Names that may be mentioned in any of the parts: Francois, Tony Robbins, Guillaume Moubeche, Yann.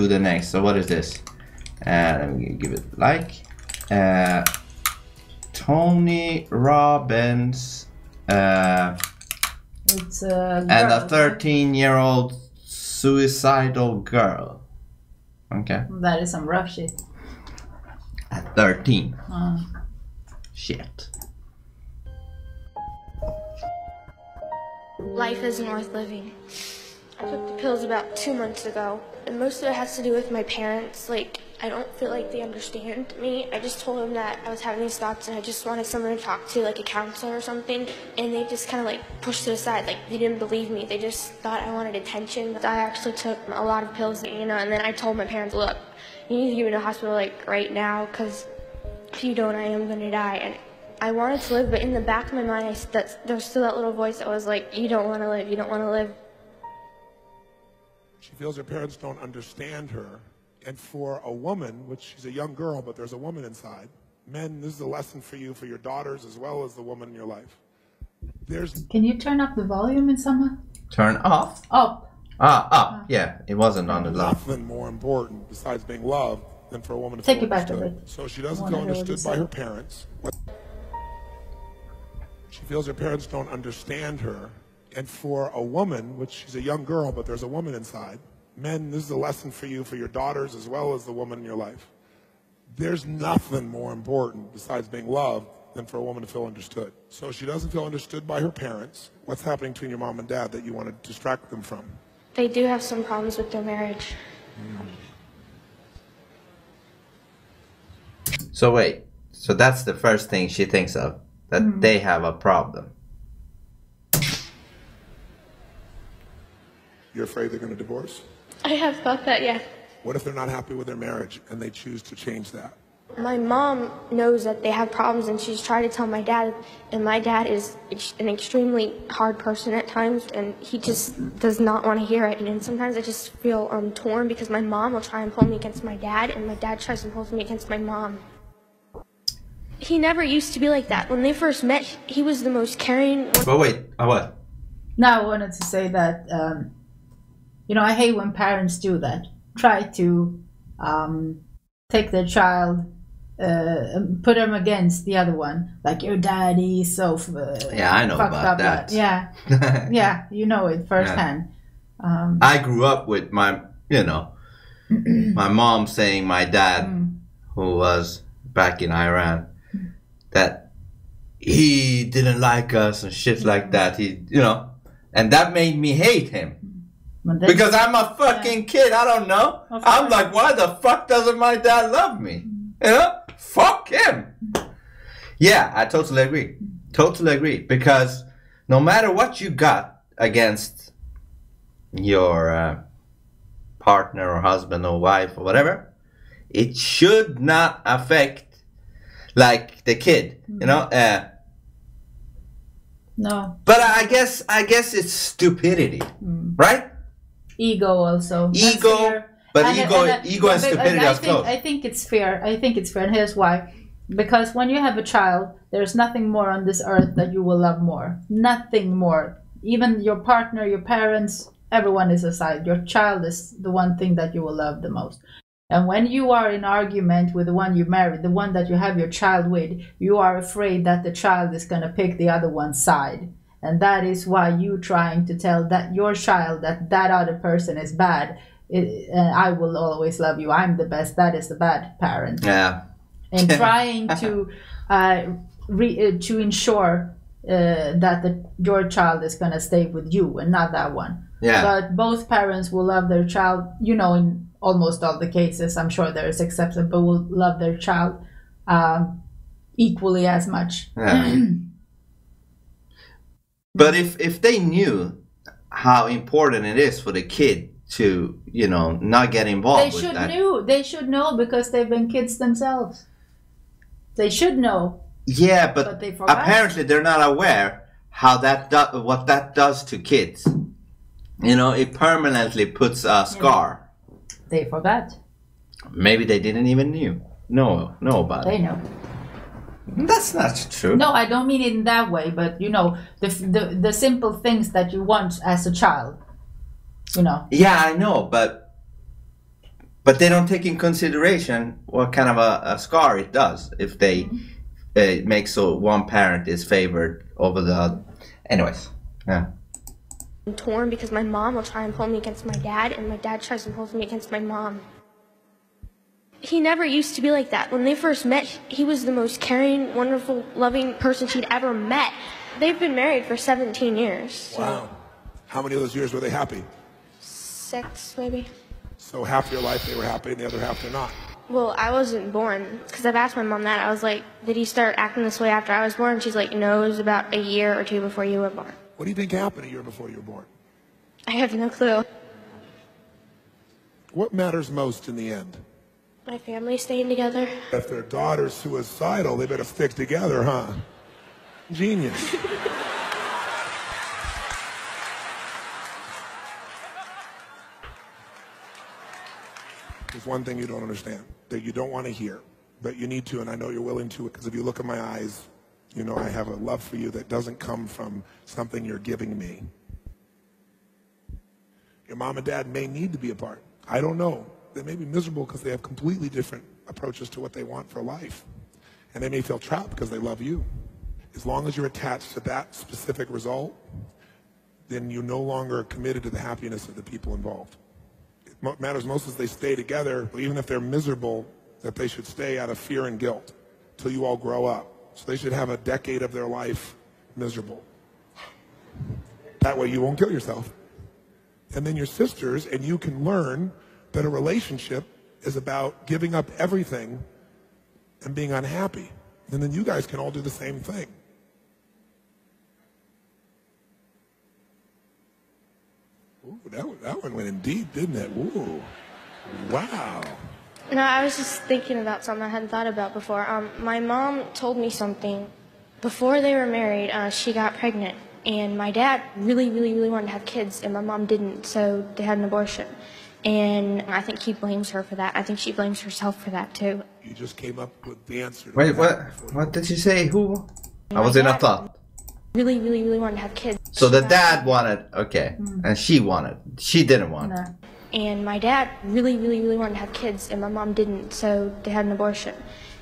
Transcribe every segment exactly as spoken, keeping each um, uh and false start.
to the next. So what is this? Uh, let me give it like uh, Tony Robbins, uh, it's a and a thirteen year old suicidal girl. Okay, that is some rough shit. At thirteen. Uh. Shit. Life isn't worth living. I took the pills about two months ago, and most of it has to do with my parents. Like, I don't feel like they understand me. I just told them that I was having these thoughts and I just wanted someone to talk to, like a counselor or something, and they just kind of like pushed it aside. Like, they didn't believe me. They just thought I wanted attention. I actually took a lot of pills, you know, and then I told my parents, look, you need to get me to the hospital like right now, because if you don't, I am going to die. And I wanted to live, but in the back of my mind, I, that, there was still that little voice that was like, you don't want to live, you don't want to live. She feels her parents don't understand her. And for a woman, which she's a young girl, but there's a woman inside, men, this is a lesson for you, for your daughters, as well as the woman in your life. There's... Can you turn up the volume in someone? Turn off? Up. Ah, up. Uh, yeah, it wasn't on the love. Nothing more important, besides being loved, than for a woman to take it back a bit. So she doesn't feel understood by her parents. She feels her parents don't understand her. And for a woman, which she's a young girl, but there's a woman inside, men, this is a lesson for you, for your daughters, as well as the woman in your life. There's nothing more important, besides being loved, than for a woman to feel understood. So she doesn't feel understood by her parents. What's happening between your mom and dad that you want to distract them from? They do have some problems with their marriage. Mm. So wait, so that's the first thing she thinks of. That mm. they have a problem. You're afraid they're going to divorce? I have thought that, yeah. What if they're not happy with their marriage and they choose to change that? My mom knows that they have problems, and she's tried to tell my dad, and my dad is an extremely hard person at times, and he just does not want to hear it. And sometimes I just feel um, torn, because my mom will try and pull me against my dad, and my dad tries to pull me against my mom. He never used to be like that. When they first met, he was the most caring... But wait, I what? No, I wanted to say that, um, you know, I hate when parents do that. Try to um, take their child, uh, put them against the other one. Like, your daddy's so uh, yeah, I know fucked about up. That. Yeah, yeah, you know it firsthand. Yeah. Um, I grew up with my, you know, my mom saying my dad, mm. who was back in Iran, that he didn't like us and shit like that. He, you know, and that made me hate him, because I'm a fucking yeah. kid. I don't know. Okay. I'm like, why the fuck doesn't my dad love me? You know, fuck him. Yeah, I totally agree. Totally agree. Because no matter what you got against your uh, partner or husband or wife or whatever, it should not affect. Like the kid, you know. Uh, no. But I guess I guess it's stupidity, mm. right? Ego also. Ego, but and ego, and, and, ego, and stupidity and I, are think, close. I think it's fair. I think it's fair, and here's why: because when you have a child, there's nothing more on this earth that you will love more. Nothing more. Even your partner, your parents, everyone is aside. Your child is the one thing that you will love the most. And when you are in argument with the one you married, the one that you have your child with, you are afraid that the child is going to pick the other one's side. And that is why you trying to tell that your child that that other person is bad. It, uh, I will always love you. I'm the best. That is the bad parent. Yeah. And trying to uh, re, uh, to ensure uh, that the, your child is going to stay with you and not that one. Yeah. But both parents will love their child, you know, in almost all the cases, I'm sure there is exceptions, but will love their child um, equally as much. Yeah. But if if they knew how important it is for the kid to, you know, not get involved, they should know. They should know, because they've been kids themselves. They should know. Yeah, but, but they apparently they're not aware how that do what that does to kids. You know, it permanently puts a scar. Yeah. They forgot. Maybe they didn't even knew. No, know about they it. They know. That's not true. No, I don't mean it in that way, but you know, the, the, the simple things that you want as a child, you know. Yeah, I know, but But they don't take in consideration what kind of a, a scar it does if they uh, make so one parent is favored over the other. Anyways, yeah. I'm torn because my mom will try and pull me against my dad, and my dad tries and pulls me against my mom. He never used to be like that. When they first met, he was the most caring, wonderful, loving person she'd ever met. They've been married for seventeen years. So. Wow. How many of those years were they happy? Six, maybe. So half your life they were happy and the other half they're not. Well, I wasn't born, because I've asked my mom that. I was like, did he start acting this way after I was born? She's like, no, it was about a year or two before you were born. What do you think happened a year before you were born? I have no clue. What matters most in the end? My family staying together. If their daughter's suicidal, they better stick together, huh? Genius. There's one thing you don't understand, that you don't want to hear, but you need to, and I know you're willing to, because if you look in my eyes, you know I have a love for you that doesn't come from something you're giving me. Your mom and dad may need to be apart. I don't know. They may be miserable because they have completely different approaches to what they want for life. And they may feel trapped because they love you. As long as you're attached to that specific result, then you're no longer committed to the happiness of the people involved. What matters most is they stay together, even if they're miserable, that they should stay out of fear and guilt till you all grow up. So they should have a decade of their life miserable. That way you won't kill yourself. And then your sisters and you can learn that a relationship is about giving up everything and being unhappy. And then you guys can all do the same thing. Ooh, that one, that one went in deep, didn't it? Ooh, wow. No, I was just thinking about something I hadn't thought about before. Um, my mom told me something. Before they were married, uh, she got pregnant. And my dad really, really, really wanted to have kids, and my mom didn't, so they had an abortion. And I think he blames her for that. I think she blames herself for that, too. You just came up with the answer. Wait, what? What did you say? Who? I was in a thought. Really, really, really wanted to have kids. So the dad wanted, okay, mm. and she wanted. She didn't want. No. And my dad really, really, really wanted to have kids, and my mom didn't, so they had an abortion.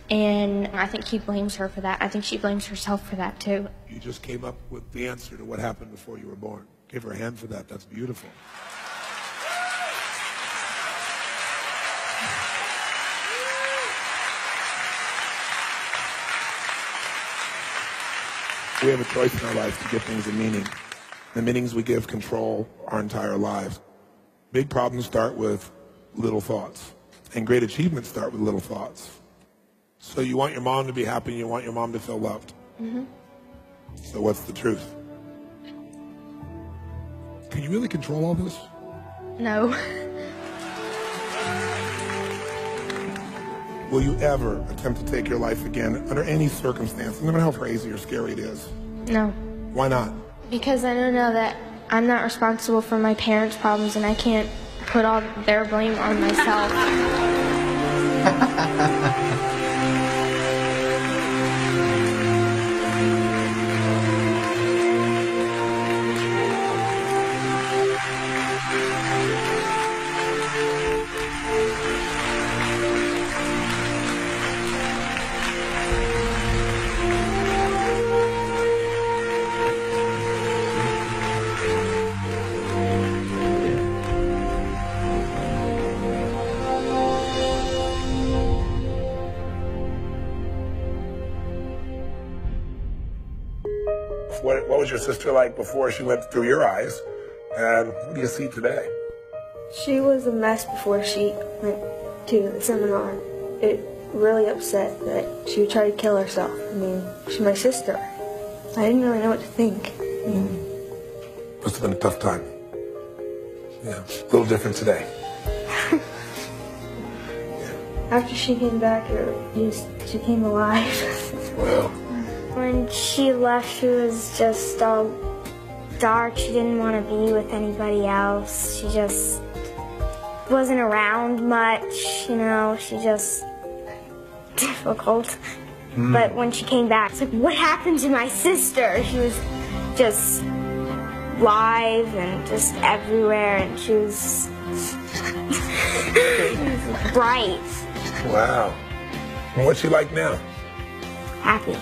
And I think he blames her for that. I think she blames herself for that, too. You just came up with the answer to what happened before you were born. Give her a hand for that. That's beautiful. We have a choice in our life to give things a meaning. The meanings we give control our entire lives. Big problems start with little thoughts, and great achievements start with little thoughts. So you want your mom to be happy, and you want your mom to feel loved. Mm-hmm. So what's the truth? Can you really control all this? No. Will you ever attempt to take your life again under any circumstance, no matter how crazy or scary it is? No. Why not? Because I know now that I'm not responsible for my parents' problems, and I can't put all their blame on myself. What, what was your sister like before she went through your eyes, and what do you see today? She was a mess before she went to the seminar. It really upset that she tried to kill herself. I mean, she's my sister. I didn't really know what to think. I mean, must have been a tough time. Yeah, a little different today. Yeah. After she came back, it just, she came alive. Well. When she left, she was just all dark. She didn't want to be with anybody else. She just wasn't around much, you know. She just difficult. Mm. But when she came back, it's like, what happened to my sister? She was just live and just everywhere, and she was Bright. Wow. And what's she like now? Happy.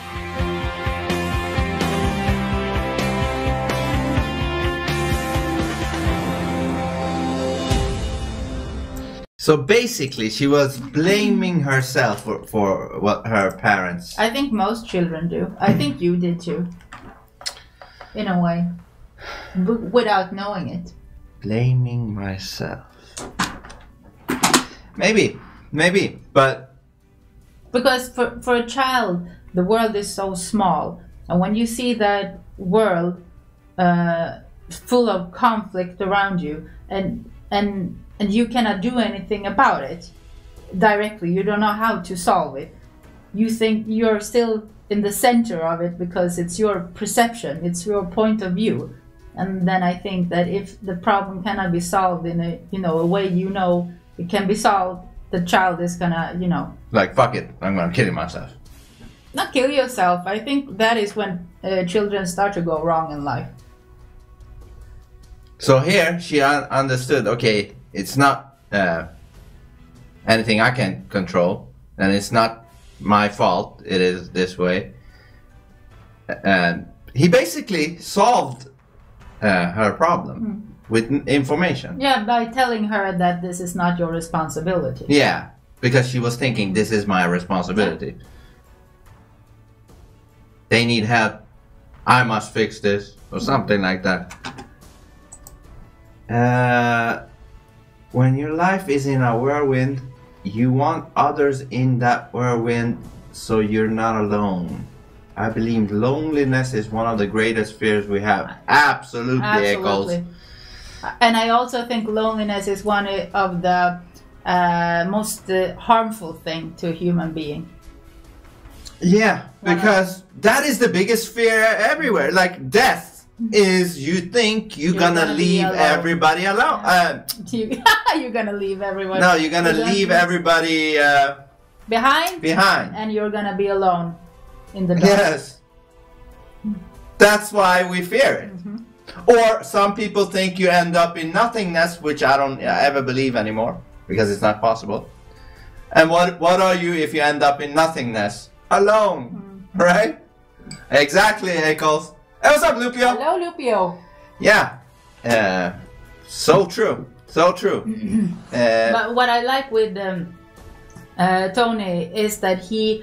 So basically, she was blaming herself for, for what her parents. I think most children do. I think you did too, in a way, B- without knowing it. Blaming myself. Maybe, maybe, but because for for a child, the world is so small, and when you see that world uh, full of conflict around you, and and. and you cannot do anything about it directly, you don't know how to solve it, you think you're still in the center of it because it's your perception, it's your point of view. And then I think that if the problem cannot be solved in a, you know, a way, you know, it can be solved, the child is gonna, you know, like, fuck it, I'm gonna kill myself. Not kill yourself. I think that is when uh, children start to go wrong in life. So here she un understood, okay, it's not uh, anything I can control, and it's not my fault, it is this way. And he basically solved uh, her problem mm. with information. Yeah, by telling her that this is not your responsibility. Yeah, because she was thinking, this is my responsibility. Yeah. They need help, I must fix this, or something like that. Uh, When your life is in a whirlwind, you want others in that whirlwind so you're not alone. I believe loneliness is one of the greatest fears we have. Absolutely, Absolutely. Echoes. And I also think loneliness is one of the uh, most uh, harmful thing to a human being. Yeah, because that is the biggest fear everywhere. Like death. Is you think you're, you're gonna, gonna leave everybody alone? Uh, you're gonna leave everybody. No, you're gonna, you're gonna leave everybody uh, behind. Behind, and you're gonna be alone in the dark. Yes, that's why we fear it. Mm-hmm. Or some people think you end up in nothingness, which I don't ever believe anymore because it's not possible. And what what are you if you end up in nothingness, alone, mm-hmm. right? Exactly, Eccles. Hey, what's up, Lupio? Hello, Lupio. Yeah, uh, so true, so true. uh, but what I like with um, uh, Tony is that he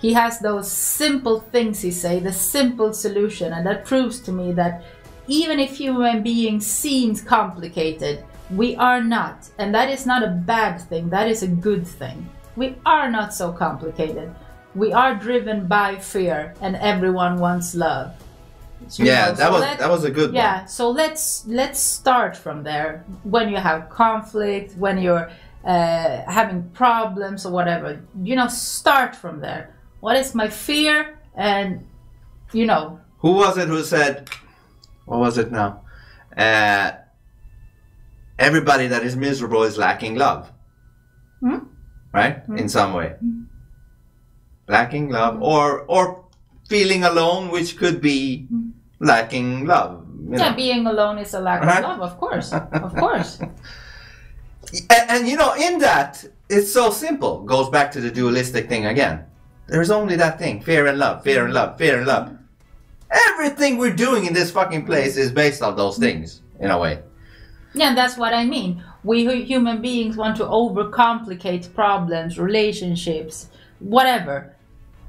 he has those simple things he say, the simple solution, and that proves to me that even if human beings seem complicated, we are not, and that is not a bad thing. That is a good thing. We are not so complicated. We are driven by fear, and everyone wants love. You yeah, know, that so was let, that was a good yeah, one. Yeah, so let's let's start from there. When you have conflict, when you're uh, having problems or whatever, you know, start from there. What is my fear? And you know, who was it who said? What was it now? Uh, everybody that is miserable is lacking love, hmm? right? Hmm. In some way, hmm. lacking love, or or feeling alone, which could be. Hmm. Lacking love. Yeah, know. Being alone is a lack right? of love, of course, of course. And, and you know, in that, it's so simple. Goes back to the dualistic thing again. There's only that thing, fear and love, fear and love, fear and love. Everything we're doing in this fucking place is based on those things, in a way. Yeah, that's what I mean. We human beings want to overcomplicate problems, relationships, whatever.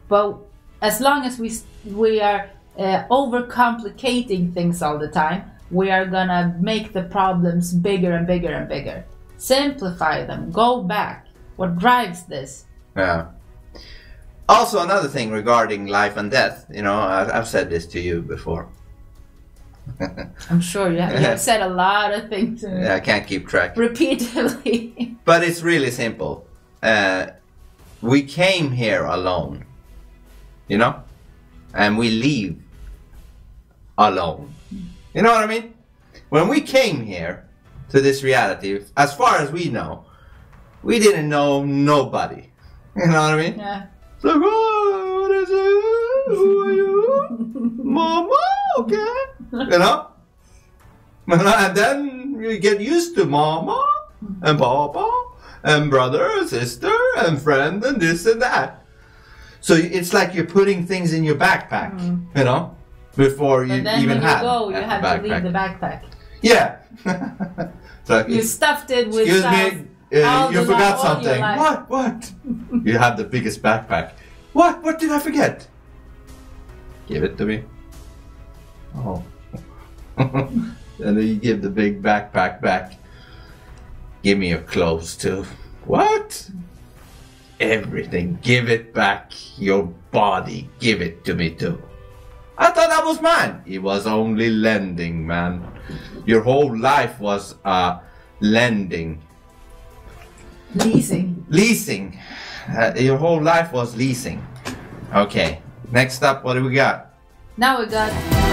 But as long as we, we are... Uh, overcomplicating things all the time, we are gonna make the problems bigger and bigger and bigger. Simplify them, go back. What drives this? Yeah. Also, another thing regarding life and death, you know, I, I've said this to you before. I'm sure you have, you've said a lot of things. Yeah, I can't keep track. Repeatedly. But it's really simple. Uh, we came here alone, you know? And we leave alone. You know what I mean? When we came here to this reality, as far as we know, we didn't know nobody. You know what I mean? Yeah. It's like, oh, what is it? Who are you? Mama, okay. You know? And then you get used to mama. and papa, and brother, and sister, and friend, and this and that. So it's like you're putting things in your backpack, mm. you know, before you then even have. But when you go, you have to leave the backpack. Yeah. Like, you stuffed it with excuse stuff. Excuse me, uh, you forgot something. What? What? You have the biggest backpack. What? What did I forget? Give it to me. Oh. And then you give the big backpack back. Give me your clothes too. What? Everything. Give it back. Your body. Give it to me too. I thought that was mine. It was only lending, man. Your whole life was uh, lending. Leasing. Leasing. Uh, your whole life was leasing. Okay. Next up, what do we got? Now we got...